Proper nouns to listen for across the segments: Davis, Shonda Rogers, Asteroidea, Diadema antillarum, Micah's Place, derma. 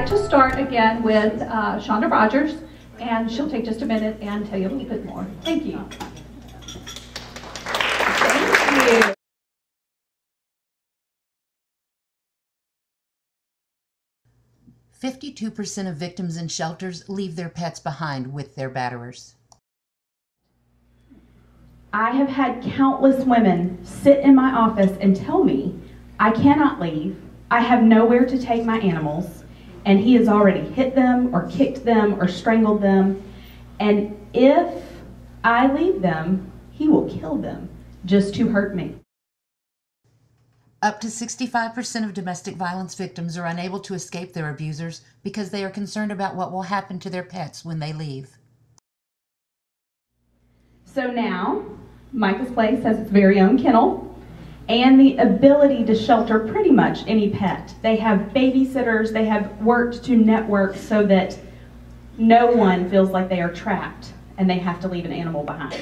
like to start again with Shonda Rogers, and she'll take just a minute and tell you a little bit more. Thank you. Thank you. "52% of victims in shelters leave their pets behind with their batterers." I have had countless women sit in my office and tell me, "I cannot leave, I have nowhere to take my animals, and he has already hit them or kicked them or strangled them, and if I leave them, he will kill them just to hurt me." Up to 65% of domestic violence victims are unable to escape their abusers because they are concerned about what will happen to their pets when they leave. So now, Micah's Place has its very own kennel and the ability to shelter pretty much any pet. They have babysitters, they have worked to network so that no one feels like they are trapped and they have to leave an animal behind.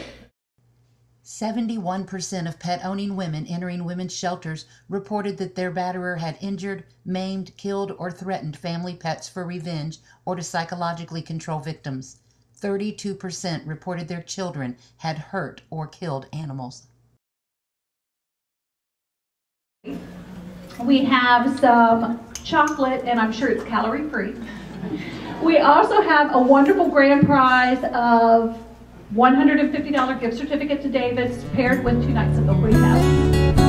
71% of pet-owning women entering women's shelters reported that their batterer had injured, maimed, killed, or threatened family pets for revenge or to psychologically control victims. 32% reported their children had hurt or killed animals. We have some chocolate, and I'm sure it's calorie-free. We also have a wonderful grand prize of $150 gift certificate to Davis, paired with 2 nights of the Green House.